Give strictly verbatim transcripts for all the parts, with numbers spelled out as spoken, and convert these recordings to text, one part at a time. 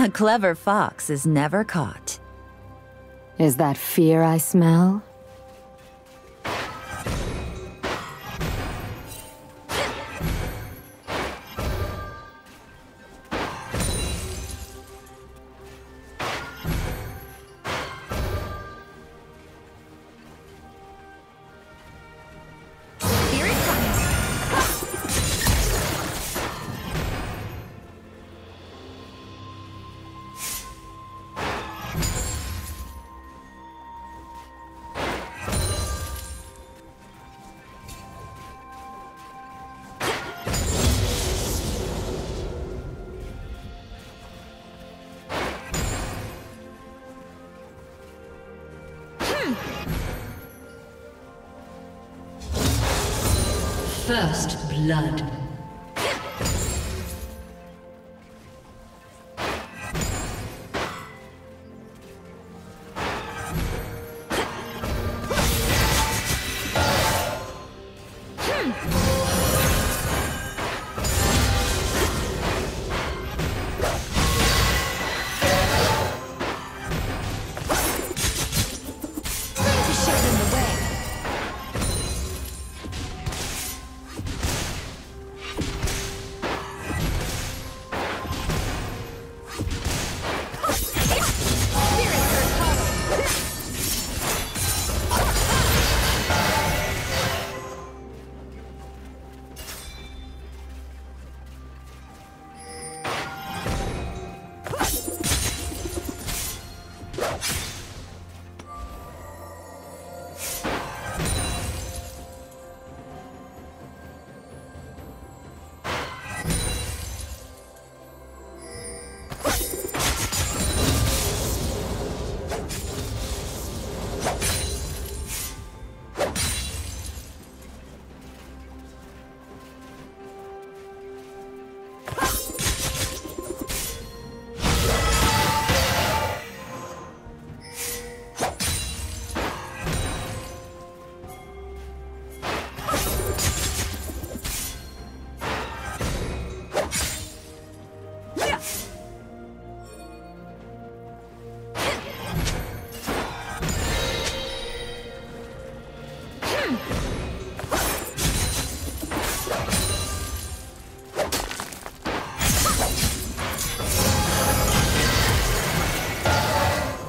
A clever fox is never caught. Is that fear I smell? First blood.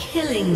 Killing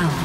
down.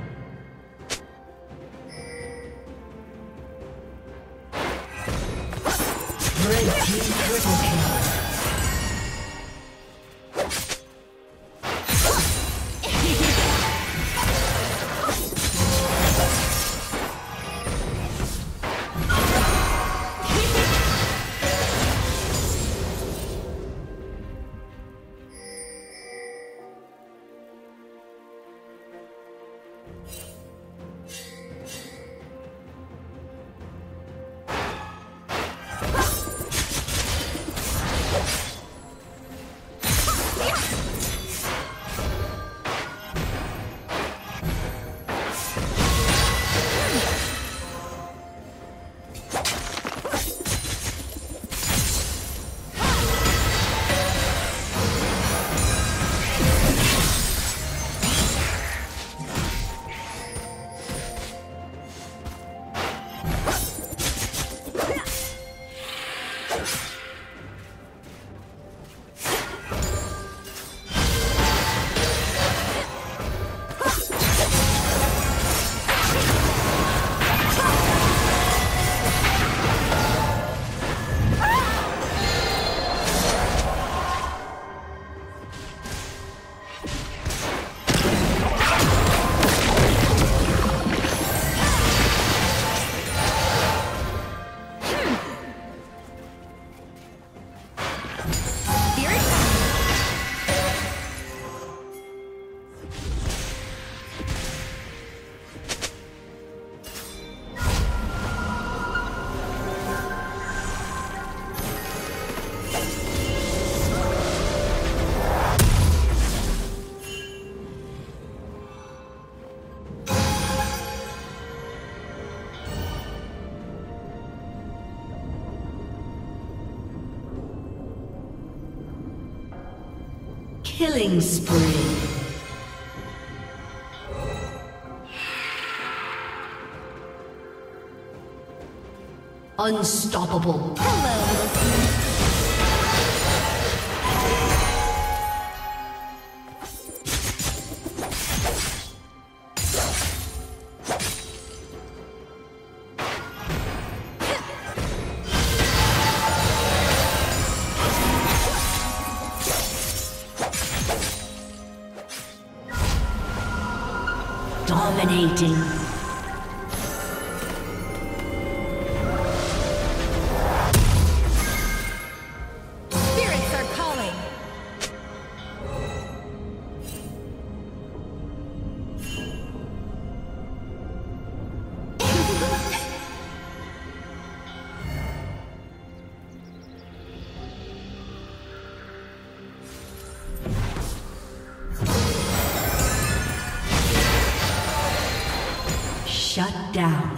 Red team triple kill. Killing spree. Unstoppable. Hello. Dominating. Spirits are calling. Shut down.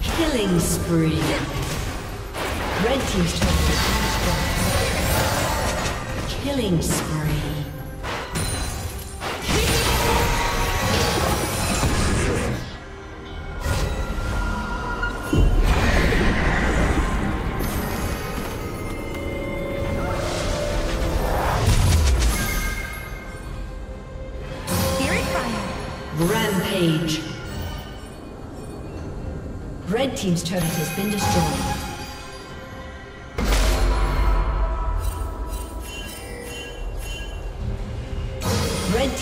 Killing spree. Red team's turret has been destroyed. Killing spree. Team's turret has been destroyed. Red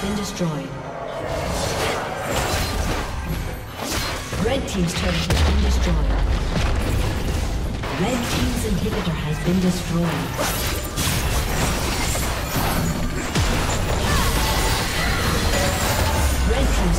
been destroyed. Red team's turret has been destroyed. Red team's inhibitor has been destroyed. Red team's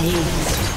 Please.